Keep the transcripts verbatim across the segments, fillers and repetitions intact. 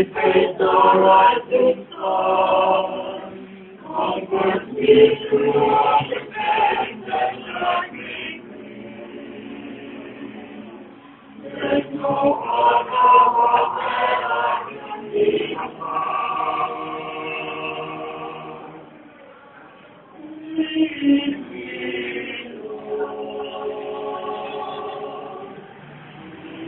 Faith the rising sun, comfort me through all the pain that shall make me. There's no other one that I can be found. Please be Lord, be Lord.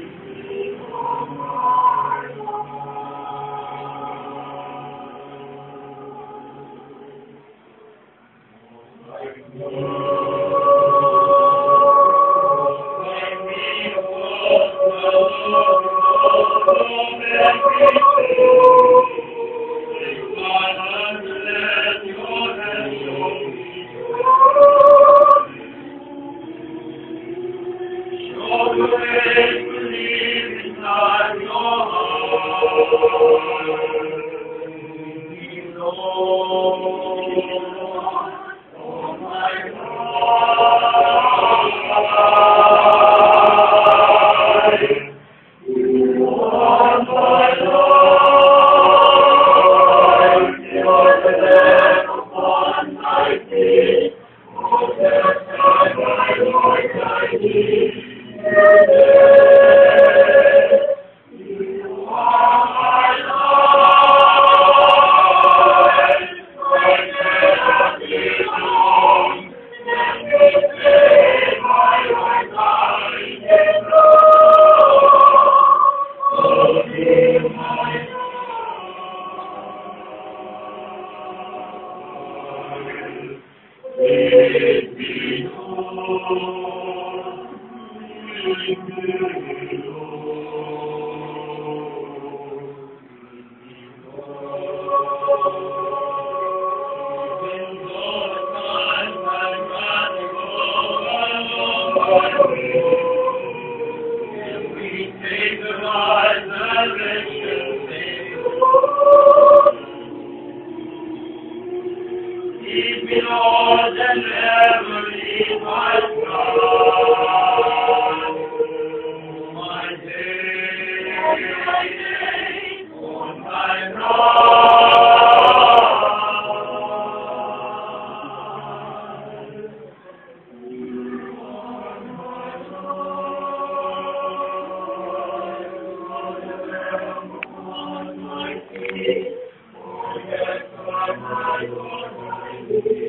Thank you.